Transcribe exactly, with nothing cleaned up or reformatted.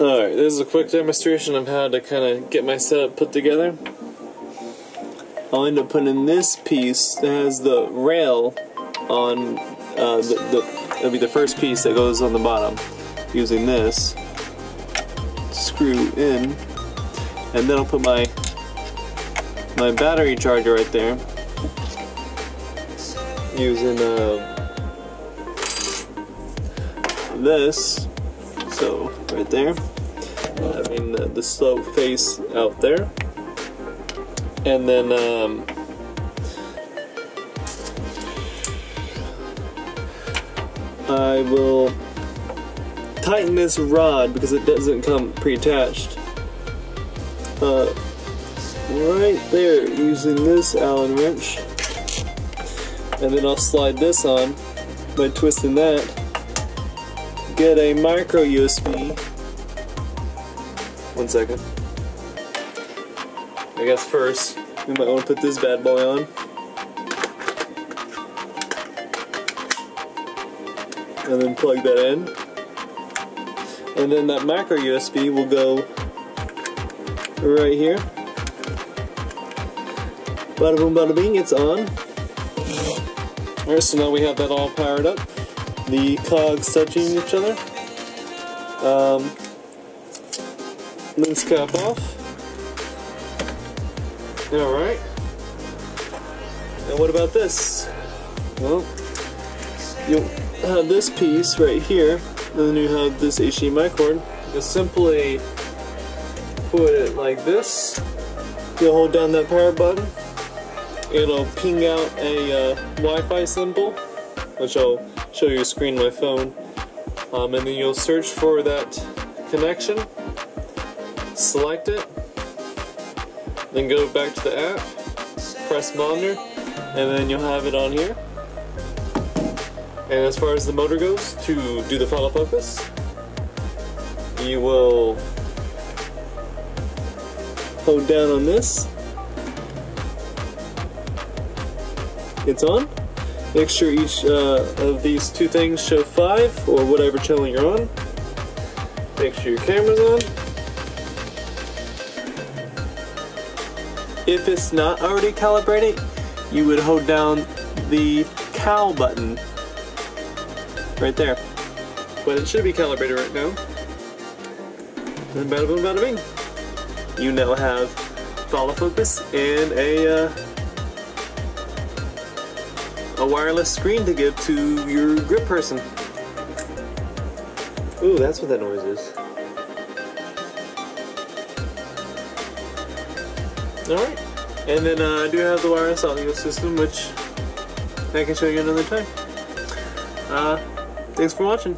Alright, this is a quick demonstration of how to kind of get my setup put together. I'll end up putting this piece that has the rail on, uh, the, the, it'll be the first piece that goes on the bottom, using this screw in, and then I'll put my, my battery charger right there, using uh, this. So right there, having the, the slope face out there, and then um, I will tighten this rod because it doesn't come pre-attached. Uh, right there, using this Allen wrench, and then I'll slide this on by twisting that. Get a micro U S B. One second. I guess first we might want to put this bad boy on, and then plug that in, and then that micro U S B will go right here. Bada boom, bada bing, it's on. All right, so now we have that all powered up. The cogs touching each other. Um, lens cap off. Alright. And what about this? Well, you'll have this piece right here, and then you have this H D M I cord. You'll simply put it like this. You'll hold down that power button. It'll ping out a uh, Wi-Fi symbol, which I'll show your screen my phone, um, and then you'll search for that connection, select it, then go back to the app, press monitor, and then you'll have it on here. And as far as the motor goes, to do the final focus, you will hold down on this, it's on. Make sure each uh, of these two things show five, or whatever channel you're on. Make sure your camera's on. If it's not already calibrated, you would hold down the cal button right there. But it should be calibrated right now. And bada boom, bada bing. You now have follow focus and a uh, a wireless screen to give to your grip person. Ooh, that's what that noise is. Alright, and then uh, I do have the wireless audio system, which I can show you another time. Uh, thanks for watching.